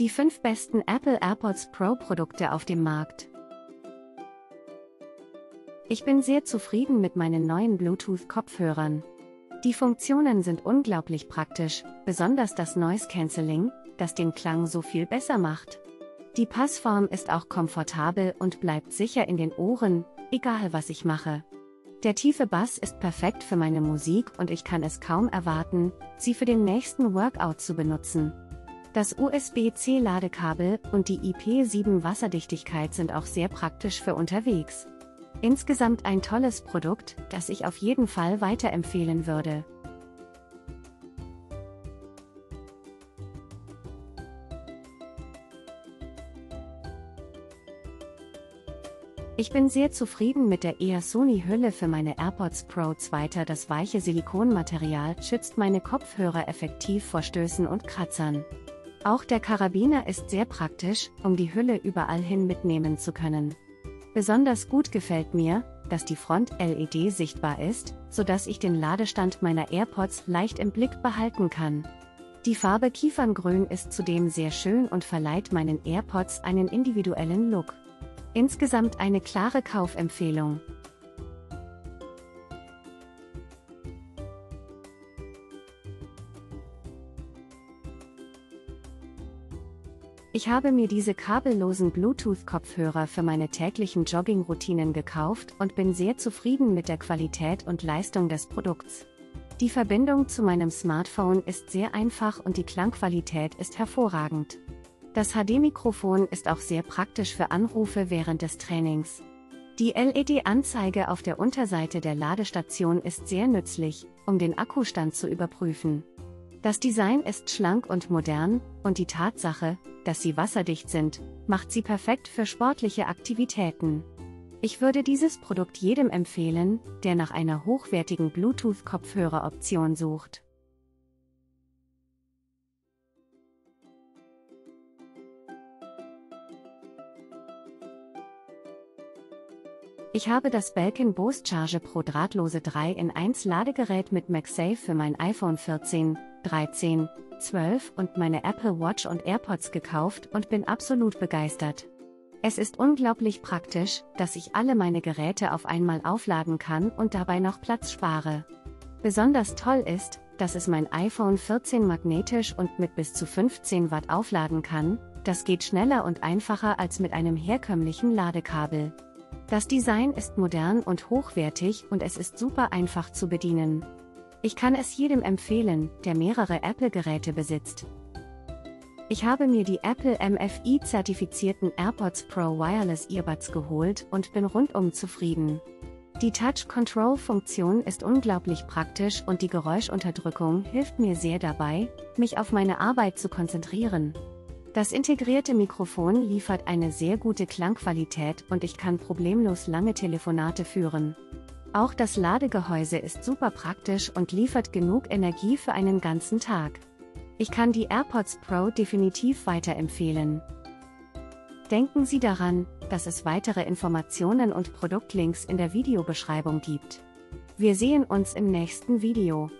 Die 5 besten Apple AirPods Pro Produkte auf dem Markt. Ich bin sehr zufrieden mit meinen neuen Bluetooth-Kopfhörern. Die Funktionen sind unglaublich praktisch, besonders das Noise Cancelling, das den Klang so viel besser macht. Die Passform ist auch komfortabel und bleibt sicher in den Ohren, egal was ich mache. Der tiefe Bass ist perfekt für meine Musik und ich kann es kaum erwarten, sie für den nächsten Workout zu benutzen. Das USB-C-Ladekabel und die IP7-Wasserdichtigkeit sind auch sehr praktisch für unterwegs. Insgesamt ein tolles Produkt, das ich auf jeden Fall weiterempfehlen würde. Ich bin sehr zufrieden mit der Easuny-Hülle für meine AirPods Pro 2. Das weiche Silikonmaterial schützt meine Kopfhörer effektiv vor Stößen und Kratzern. Auch der Karabiner ist sehr praktisch, um die Hülle überall hin mitnehmen zu können. Besonders gut gefällt mir, dass die Front-LED sichtbar ist, sodass ich den Ladestand meiner AirPods leicht im Blick behalten kann. Die Farbe Kieferngrün ist zudem sehr schön und verleiht meinen AirPods einen individuellen Look. Insgesamt eine klare Kaufempfehlung. Ich habe mir diese kabellosen Bluetooth-Kopfhörer für meine täglichen Jogging-Routinen gekauft und bin sehr zufrieden mit der Qualität und Leistung des Produkts. Die Verbindung zu meinem Smartphone ist sehr einfach und die Klangqualität ist hervorragend. Das HD-Mikrofon ist auch sehr praktisch für Anrufe während des Trainings. Die LED-Anzeige auf der Unterseite der Ladestation ist sehr nützlich, um den Akkustand zu überprüfen. Das Design ist schlank und modern, und die Tatsache, dass sie wasserdicht sind, macht sie perfekt für sportliche Aktivitäten. Ich würde dieses Produkt jedem empfehlen, der nach einer hochwertigen Bluetooth-Kopfhöreroption sucht. Ich habe das Belkin BoostCharge Pro drahtlose 3-in-1 Ladegerät mit MagSafe für mein iPhone 14, 13, 12 und meine Apple Watch und AirPods gekauft und bin absolut begeistert. Es ist unglaublich praktisch, dass ich alle meine Geräte auf einmal aufladen kann und dabei noch Platz spare. Besonders toll ist, dass es mein iPhone 14 magnetisch und mit bis zu 15 Watt aufladen kann. Das geht schneller und einfacher als mit einem herkömmlichen Ladekabel. Das Design ist modern und hochwertig und es ist super einfach zu bedienen. Ich kann es jedem empfehlen, der mehrere Apple-Geräte besitzt. Ich habe mir die Apple MFi-zertifizierten AirPods Pro Wireless Earbuds geholt und bin rundum zufrieden. Die Touch-Control-Funktion ist unglaublich praktisch und die Geräuschunterdrückung hilft mir sehr dabei, mich auf meine Arbeit zu konzentrieren. Das integrierte Mikrofon liefert eine sehr gute Klangqualität und ich kann problemlos lange Telefonate führen. Auch das Ladegehäuse ist super praktisch und liefert genug Energie für einen ganzen Tag. Ich kann die AirPods Pro definitiv weiterempfehlen. Denken Sie daran, dass es weitere Informationen und Produktlinks in der Videobeschreibung gibt. Wir sehen uns im nächsten Video.